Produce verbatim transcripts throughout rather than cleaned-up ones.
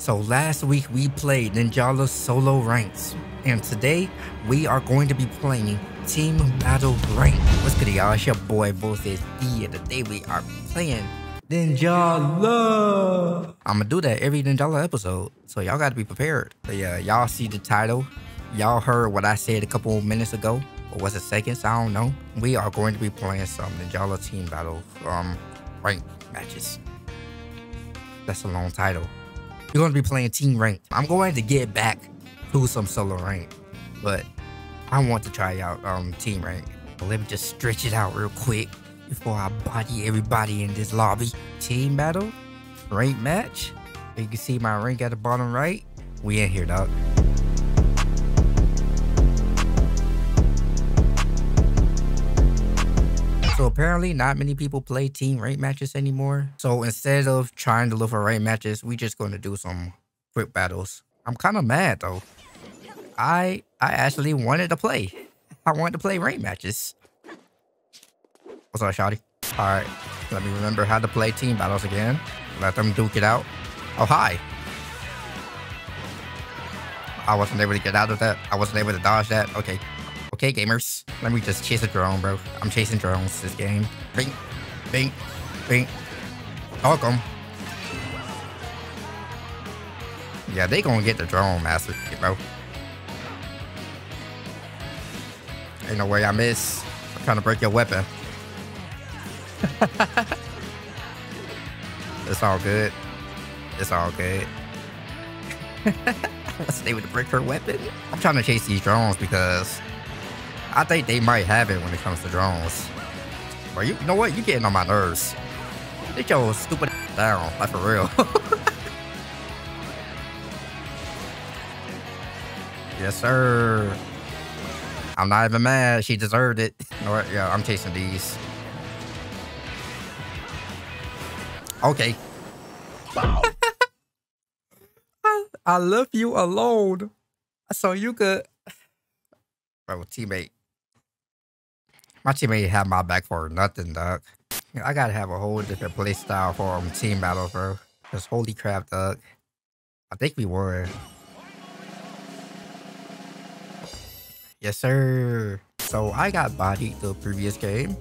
So last week we played Ninjala's solo ranks, and today we are going to be playing Team Battle Rank. What's good y'all, it's your boy ItzVoltzXD, and today we are playing Ninjala. I'ma do that every Ninjala episode, so y'all gotta be prepared. So yeah, y'all see the title, y'all heard what I said a couple minutes ago, or was it seconds, I don't know. We are going to be playing some Ninjala Team Battle um, Rank matches. That's a long title. You're going to be playing team ranked. I'm going to get back to some solo rank, but I want to try out um, team rank. But let me just stretch it out real quick before I body everybody in this lobby. Team battle, rank match. You can see my rank at the bottom right. We in here, dog. So apparently not many people play team rank matches anymore. So instead of trying to look for rank matches, we just going to do some quick battles. I'm kind of mad though. I I actually wanted to play. I wanted to play rank matches. What's up, shawty? All right, let me remember how to play team battles again. Let them duke it out. Oh, hi. I wasn't able to get out of that. I wasn't able to dodge that. Okay. Okay, gamers, let me just chase a drone, bro. I'm chasing drones this game. Bing, bing, bing. Welcome. Yeah, they gonna get the drone master, bro. Ain't no way I miss. I'm trying to break your weapon. It's all good. It's all good. Let's stay with the break her weapon. I'm trying to chase these drones because I think they might have it when it comes to drones. But you, you know what? You getting on my nerves. Get your stupid ass down, like for real. Yes, sir. I'm not even mad. She deserved it. You know what? Yeah, I'm chasing these. Okay. Wow. I, I left you alone, so you could. Bro, teammate. My teammate had my back for nothing, dog. I gotta have a whole different play style for um, team battle, bro. Cause holy crap, dog. I think we won. Yes, sir. So I got bodied the previous game.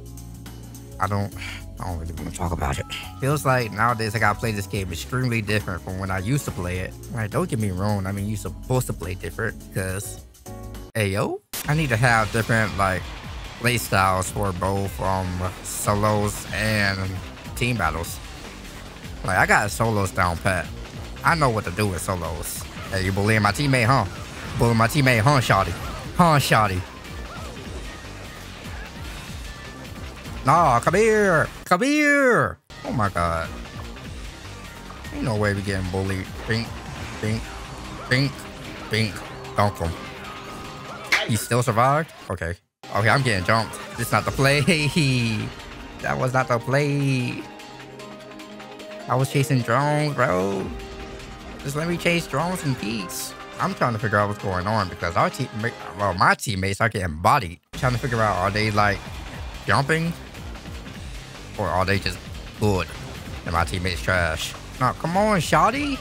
I don't, I don't really want to talk about it. Feels like nowadays I gotta play this game extremely different from when I used to play it. Like, don't get me wrong. I mean, you're supposed to play different, cause, ayo. I need to have different like play styles for both um solos and team battles. Like, I got solos down pat. I know what to do with solos. Hey, you bullying my teammate, huh? Bullying my teammate, huh, shawty? Huh, shawty? Nah, come here, come here. Oh my god. Ain't no way we getting bullied. Bink, bink, bink, bink. Dunk him. He still survived? Okay. Okay, I'm getting jumped. This not the play. That was not the play. I was chasing drones, bro. Just let me chase drones in peace. I'm trying to figure out what's going on because our team, well, my teammates are getting bodied. I'm trying to figure out, are they like jumping? Or are they just good? And my teammates trash. Now, come on, shawty.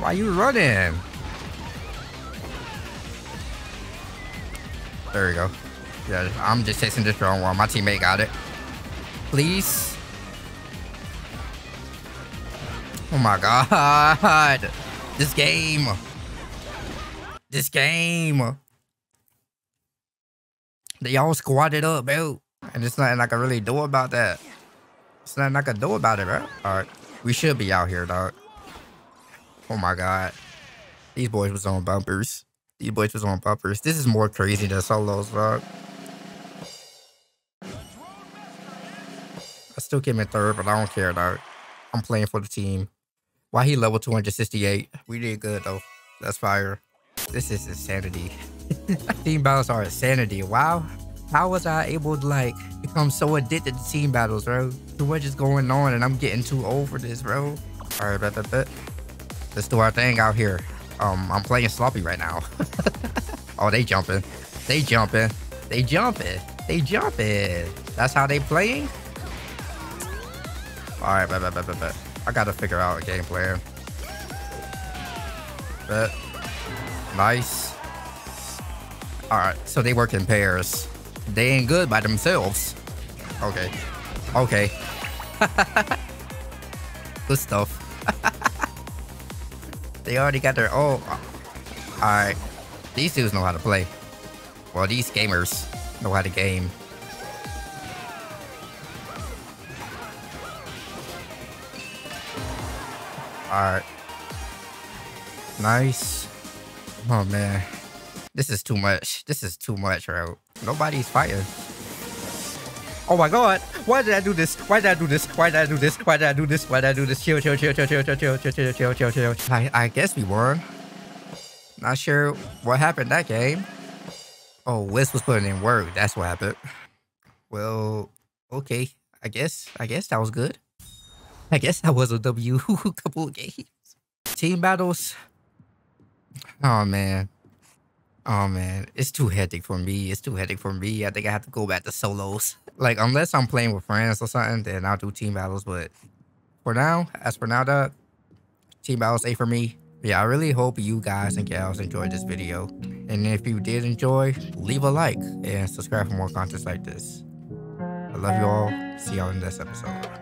Why you running? There we go. Yeah, I'm just chasing this drone while my teammate got it. Please. Oh my god. This game. This game. They all squatted up, bro. And there's nothing I can really do about that. There's nothing I can do about it, bro. Alright. We should be out here, dog. Oh my god. These boys was on bumpers. These boys was on bumpers. This is more crazy than solos, bro. I still came in third, but I don't care, dog. I'm playing for the team. Why he level two hundred sixty-eight? We did good, though. That's fire. This is insanity. Team battles are insanity. Wow. How was I able to, like, become so addicted to team battles, bro? Too much is going on, and I'm getting too old for this, bro. All right, bet, bet, bet. Let's do our thing out here. Um, I'm playing sloppy right now. Oh, they jumping. They jumping. They jumping. They jumping. That's how they playing? Alright, I gotta figure out a game plan. that. Nice. Alright, so they work in pairs. They ain't good by themselves. Okay. Okay. Good stuff. They already got their own. Alright. These dudes know how to play. Well, these gamers know how to game. Alright. Nice. Oh, man. This is too much. This is too much, bro. Nobody's fighting. Oh, my God. Why did I do this? Why did I do this? Why did I do this? Why did I do this? Why did I do this? Chill, chill, chill, chill, chill, chill, chill, chill, chill, chill, chill, chill. I, I guess we won. Not sure what happened that game. Oh, Wiz was putting in work. That's what happened. Well, okay. I guess. I guess that was good. I guess that was a W. Couple of games. Team battles. Oh, man. Oh, man. It's too hectic for me. It's too hectic for me. I think I have to go back to solos. Like, unless I'm playing with friends or something, then I'll do team battles. But for now, as for now, dog, team battles ain't for me. Yeah, I really hope you guys and gals enjoyed this video. And if you did enjoy, leave a like and subscribe for more content like this. I love you all. See y'all in this episode.